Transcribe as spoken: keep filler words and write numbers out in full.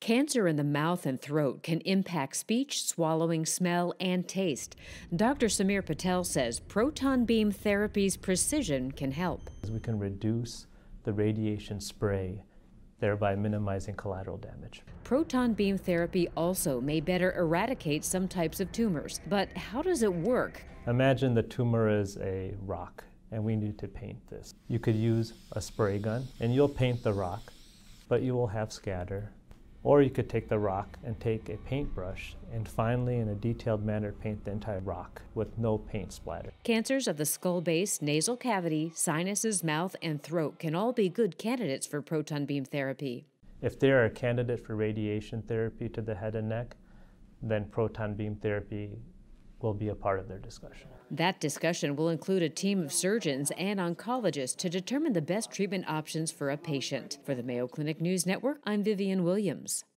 Cancer in the mouth and throat can impact speech, swallowing, smell, and taste. Doctor Samir Patel says proton beam therapy's precision can help. We can reduce the radiation spray, thereby minimizing collateral damage. Proton beam therapy also may better eradicate some types of tumors, but how does it work? Imagine the tumor is a rock and we need to paint this. You could use a spray gun and you'll paint the rock, but you will have scatter. Or you could take the rock and take a paintbrush and finally, in a detailed manner, paint the entire rock with no paint splatter. Cancers of the skull base, nasal cavity, sinuses, mouth, and throat can all be good candidates for proton beam therapy. If they are a candidate for radiation therapy to the head and neck, then proton beam therapy will be a part of their discussion. That discussion will include a team of surgeons and oncologists to determine the best treatment options for a patient. For the Mayo Clinic News Network, I'm Vivien Williams.